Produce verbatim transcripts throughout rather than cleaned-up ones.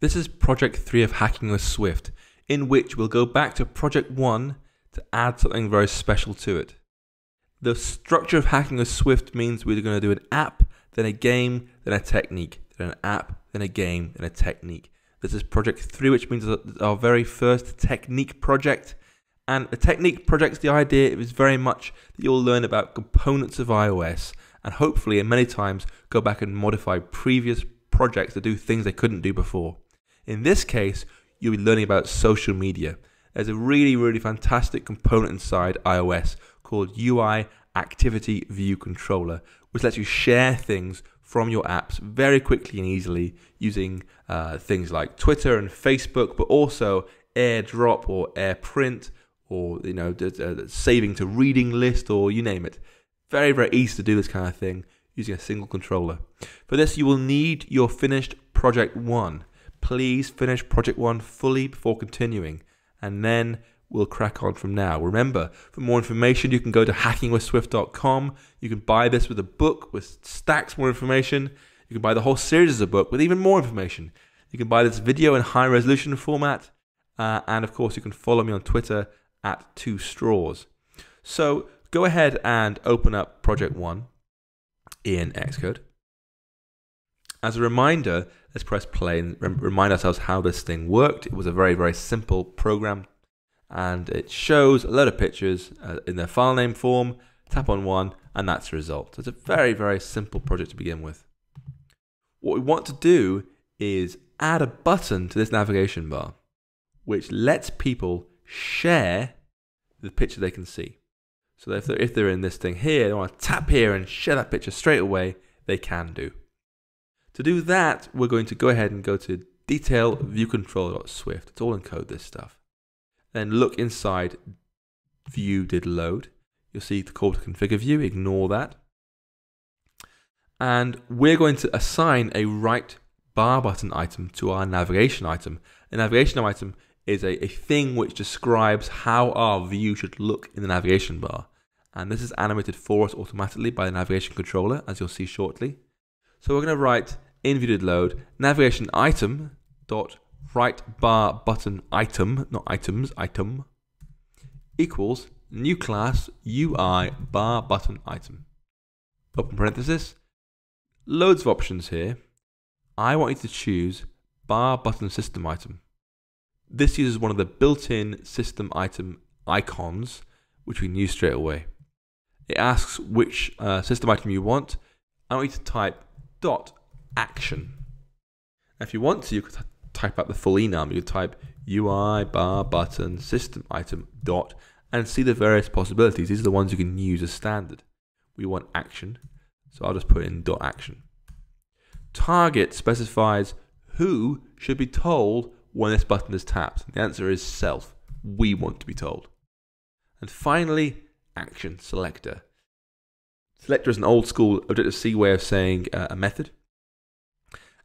This is project three of Hacking with Swift, in which we'll go back to project one to add something very special to it. The structure of Hacking with Swift means we're going to do an app, then a game, then a technique, then an app, then a game, then a technique. This is project three, which means our very first technique project. And the technique projects, the idea is very much that you'll learn about components of iOS and hopefully, and many times, go back and modify previous projects to do things they couldn't do before. In this case, you'll be learning about social media. There's a really, really fantastic component inside iOS called U I Activity View Controller, which lets you share things from your apps very quickly and easily using uh, things like Twitter and Facebook, but also AirDrop or AirPrint, or you know, saving to reading list, or you name it. Very, very easy to do this kind of thing using a single controller. For this, you will need your finished project one. Please finish project one fully before continuing, and then we'll crack on from now. Remember, for more information, you can go to hacking with swift dot com. You can buy this with a book with stacks more information. You can buy the whole series as a book with even more information. You can buy this video in high resolution format. Uh, and of course, you can follow me on Twitter at twostraws. So go ahead and open up project one in Xcode. As a reminder, let's press play and remind ourselves how this thing worked. It was a very, very simple program, and it shows a load of pictures uh, in their file name form. Tap on one, and that's the result. So it's a very, very simple project to begin with. What we want to do is add a button to this navigation bar, which lets people share the picture they can see. So if they're, if they're in this thing here, they want to tap here and share that picture straight away, they can do. To do that, we're going to go ahead and go to detail view controller dot swift. It's all in code, this stuff. Then look inside viewDidLoad. You'll see the call to configure view, ignore that. And we're going to assign a right bar button item to our navigation item. The navigation item is a, a thing which describes how our view should look in the navigation bar. And this is animated for us automatically by the navigation controller, as you'll see shortly. So we're going to write in viewDidLoad navigation item dot right bar button item, not items, item, equals new class U I bar button item. Open parenthesis, loads of options here. I want you to choose bar button system item. This uses one of the built-in system item icons, which we can use straight away. It asks which uh, system item you want. I want you to type dot action. Now, if you want to, you could type out the full enum. You type U I bar button system item dot and see the various possibilities. These are the ones you can use as standard. We want action, so I'll just put in dot action. Target specifies who should be told when this button is tapped. The answer is self. We want to be told. And finally, action selector. Selector is an old school Objective-C way of saying uh, a method.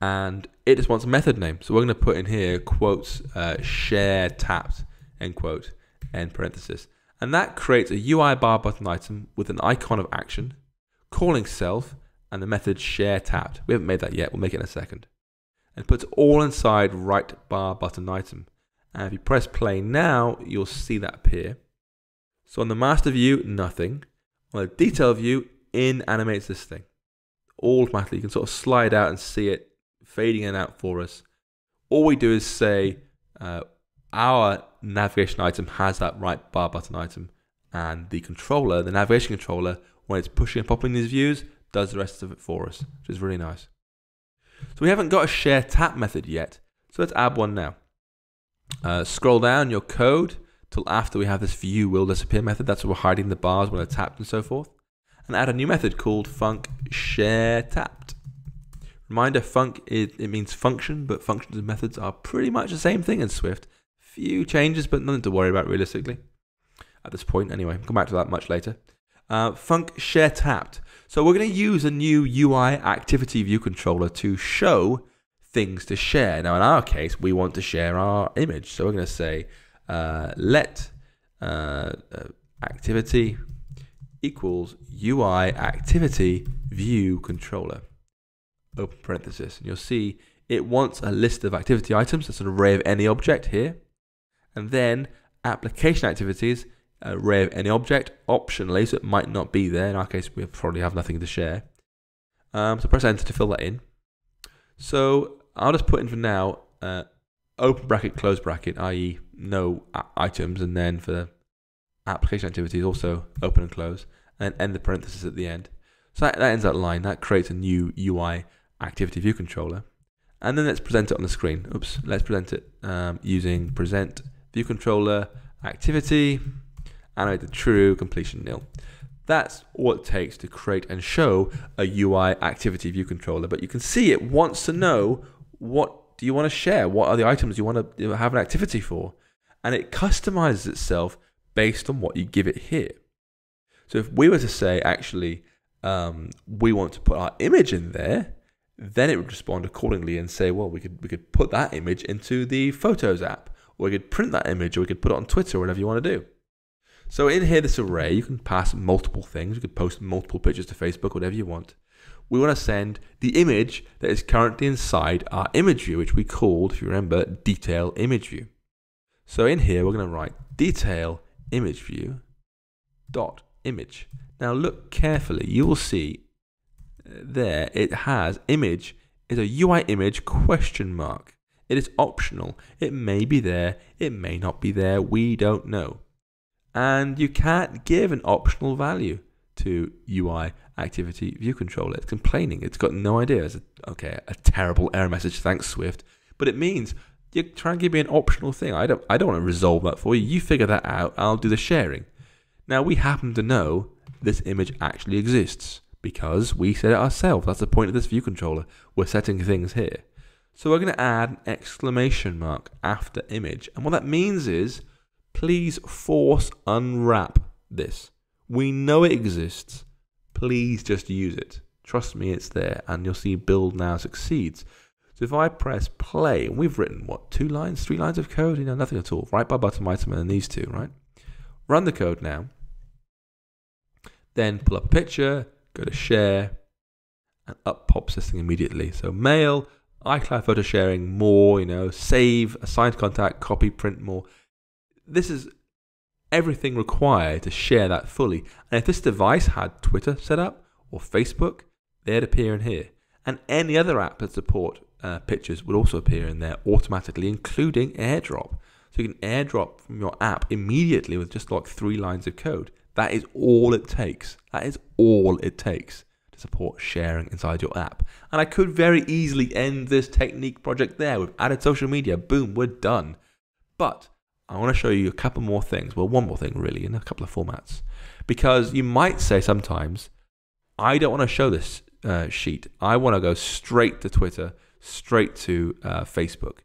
And it just wants a method name. So we're going to put in here quotes uh, share tapped, end quote, end parenthesis. And that creates a U I bar button item with an icon of action, calling self, and the method share tapped. We haven't made that yet. We'll make it in a second. And puts all inside right bar button item. And if you press play now, you'll see that appear. So on the master view, nothing. On the detail view, in animates this thing. Automatically, you can sort of slide out and see it fading in and out for us. All we do is say uh, our navigation item has that right bar button item, and the controller, the navigation controller, when it's pushing and popping these views, does the rest of it for us, which is really nice. So we haven't got a share tap method yet, so let's add one now. Uh, scroll down your code till after we have this view will disappear method. That's where we're hiding the bars when they're tapped and so forth. And add a new method called func share tapped. Reminder, func, it, it means function, but functions and methods are pretty much the same thing in Swift. Few changes, but nothing to worry about realistically at this point anyway. Come back to that much later. Uh, func share tapped. So we're going to use a new U I activity view controller to show things to share. Now in our case, we want to share our image. So we're going to say uh, let uh, activity equals U I activity view controller. Open parenthesis. And you'll see it wants a list of activity items, that's an array of any object here, and then application activities, array of any object, optionally, so it might not be there. In our case, we probably have nothing to share. Um, so press enter to fill that in. So I'll just put in for now, uh, open bracket, close bracket, that is no items, and then for application activities also open and close, and end the parenthesis at the end. So that, that ends that line. That creates a new U I activity view controller. And then let's present it on the screen. Oops, let's present it um, using present view controller activity, animate the true, completion nil. That's what it takes to create and show a U I activity view controller. But you can see it wants to know, what do you want to share? What are the items you want to have an activity for? And it customizes itself based on what you give it here. So if we were to say, actually, um, we want to put our image in there, then it would respond accordingly and say, well, we could, we could put that image into the Photos app, or we could print that image, or we could put it on Twitter, or whatever you want to do. So in here, this array, you can pass multiple things. You could post multiple pictures to Facebook, whatever you want. We want to send the image that is currently inside our image view, which we called, if you remember, detailImageView. So in here, we're going to write detailImageView.image. Now look carefully, you will see there it has image is a U I image question mark. It is optional. It may be there, it may not be there, we don't know. And you can't give an optional value to U I activity view controller. It's complaining. It's got no idea. It's a, okay, a terrible error message. Thanks, Swift. But it means you're trying to give me an optional thing. I don't, I don't want to resolve that for you. You figure that out. I'll do the sharing. Now, we happen to know this image actually exists because we said it ourselves. That's the point of this view controller. We're setting things here. So we're going to add an exclamation mark after image. And what that means is, please force unwrap this. We know it exists. Please just use it. Trust me, it's there. And you'll see build now succeeds. So if I press play, and we've written, what, two lines, three lines of code? You know, nothing at all. Right by button item and then these two, right? Run the code now. Then pull up a picture, go to share, and up pops this thing immediately. So mail, iCloud photo sharing, more, you know, save, assign to contact, copy, print more. This is everything required to share that fully. And if this device had Twitter set up or Facebook, they'd appear in here. And any other app that support uh, pictures would also appear in there automatically, including AirDrop. So you can AirDrop from your app immediately with just like three lines of code. That is all it takes. That is all it takes to support sharing inside your app. And I could very easily end this technique project there. We've added social media. Boom, we're done. But I want to show you a couple more things, well, one more thing really, in a couple of formats. Because you might say sometimes, I don't want to show this uh, sheet. I want to go straight to Twitter, straight to uh, Facebook.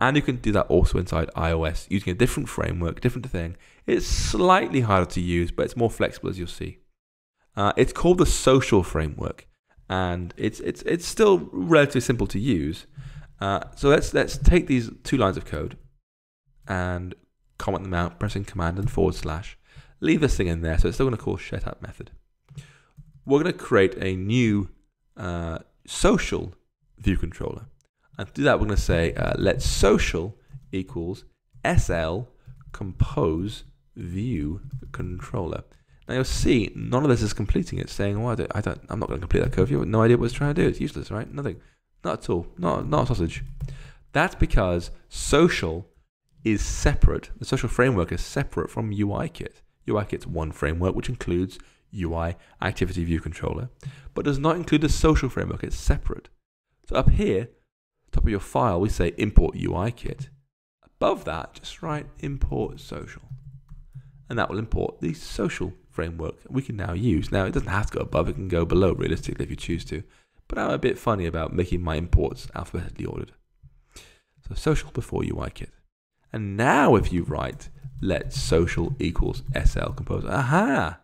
And you can do that also inside iOS using a different framework, different thing. It's slightly harder to use, but it's more flexible, as you'll see. Uh, it's called the Social Framework, and it's, it's, it's still relatively simple to use. Uh, so let's, let's take these two lines of code and comment them out, pressing command and forward slash. Leave this thing in there, so it's still going to call setup method. We're going to create a new uh, social view controller. And to do that, we're going to say uh, let social equals SLComposeViewController. Now you'll see none of this is completing. It's saying, "Well, I don't, I don't, I'm not going to complete that code. You have no idea what it's trying to do. It's useless, right? Nothing, not at all, not not a sausage." That's because social is separate, the social framework is separate from UIKit. UIKit's one framework which includes U I activity view controller, but does not include the social framework, it's separate. So up here, top of your file, we say import UIKit. Above that, just write import social. And that will import the social framework we can now use. Now it doesn't have to go above, it can go below realistically if you choose to, but I'm a bit funny about making my imports alphabetically ordered. So social before UIKit. And now if you write let social equals SLComposeViewController, aha,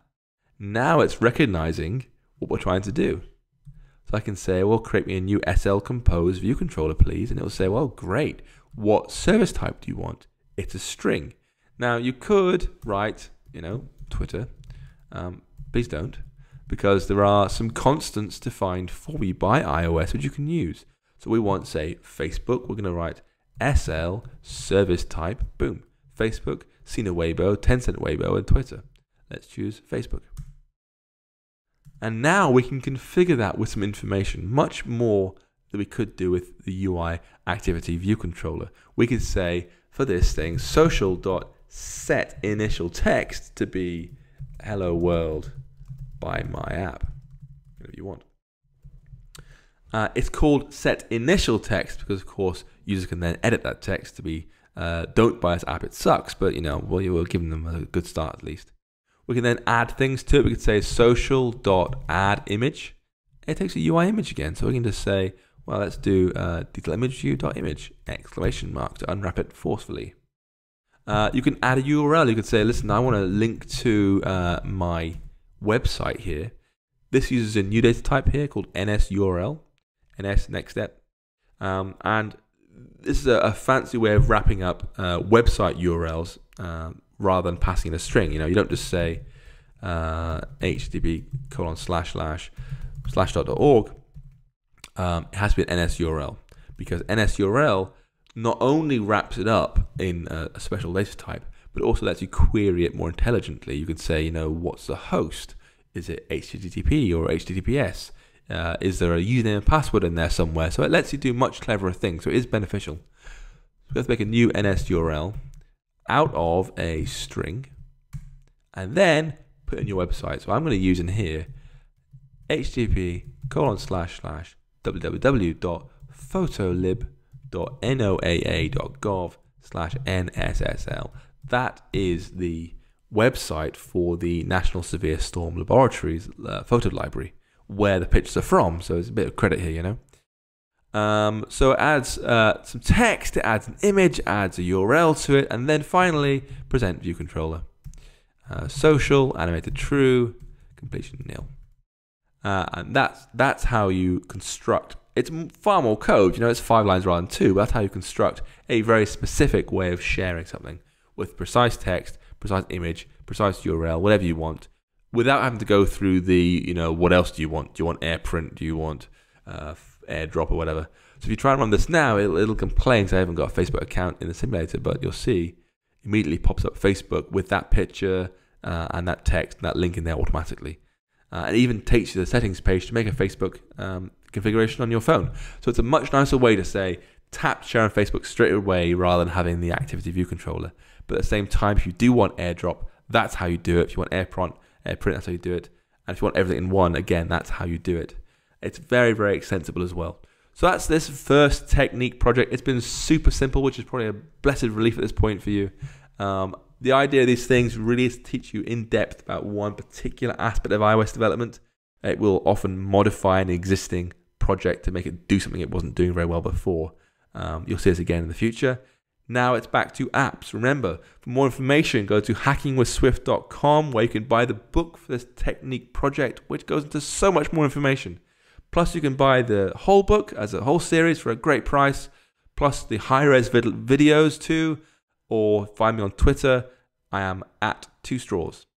now it's recognizing what we're trying to do. So I can say, well, create me a new SLComposeViewController, please. And it will say, well, great. What service type do you want? It's a string. Now you could write, you know, Twitter. Um, please don't, because there are some constants defined for you by iOS, which you can use. So we want, say, Facebook. We're going to write S L Service Type. Boom. Facebook, Sina Weibo, Tencent Weibo, and Twitter. Let's choose Facebook. And now we can configure that with some information, much more than we could do with the U I Activity View Controller. We could say, for this thing, social dot set initial text to be hello world by my app, if you want. Uh, it's called set initial text because, of course, users can then edit that text to be uh, don't buy this app, it sucks, but you know, we'll, we'll give them a good start at least. We can then add things to it. We could say social dot add image. It takes a U I image again, so we can just say, well, let's do uh, detail image view dot image, exclamation mark, to unwrap it forcefully. Uh, you can add a U R L. You could say, listen, I want to link to uh, my website here. This uses a new data type here called N S U R L, N S next step. Um, and this is a, a fancy way of wrapping up uh, website U R Ls um, rather than passing in a string. You know, you don't just say uh, H T T P colon slash slash slash dot org. Um, it has to be an N S U R L because N S U R L not only wraps it up in a, a special data type, but also lets you query it more intelligently. You could say, you know, what's the host? Is it H T T P or H T T P S? Uh, is there a username and password in there somewhere? So it lets you do much cleverer things. So it is beneficial. So we have to make a new N S U R L out of a string and then put in your website. So I'm going to use in here H T T P colon slash slash w w w dot photolib dot noaa dot gov slash N S S L. That is the website for the National Severe Storm Laboratories uh, photo library, where the pictures are from. So it's a bit of credit here, you know. Um, so it adds uh, some text, it adds an image, adds a U R L to it, and then finally present view controller. Uh, social, animated true, completion nil. Uh, and that's that's how you construct. It's far more code, you know, it's five lines rather than two, but that's how you construct a very specific way of sharing something with precise text, precise image, precise U R L, whatever you want, without having to go through the, you know, what else do you want? Do you want AirPrint? Do you want uh, AirDrop or whatever? So if you try and run this now, it'll, it'll complain because I haven't got a Facebook account in the simulator, but you'll see immediately pops up Facebook with that picture uh, and that text and that link in there automatically. Uh, and even takes you to the settings page to make a Facebook um, configuration on your phone. So it's a much nicer way to say, tap share on Facebook straight away rather than having the activity view controller. But at the same time, if you do want AirDrop, that's how you do it. If you want AirPrint, AirPrint, that's how you do it. And if you want everything in one, again, that's how you do it. It's very, very extensible as well. So that's this first technique project. It's been super simple, which is probably a blessed relief at this point for you. Um, The idea of these things really is to teach you in depth about one particular aspect of iOS development. It will often modify an existing project to make it do something it wasn't doing very well before. Um, you'll see this again in the future. Now it's back to apps. Remember, for more information, go to hacking with swift dot com where you can buy the book for this technique project, which goes into so much more information. Plus, you can buy the whole book as a whole series for a great price, plus the high-res vid videos too, or find me on Twitter. I am at two straws.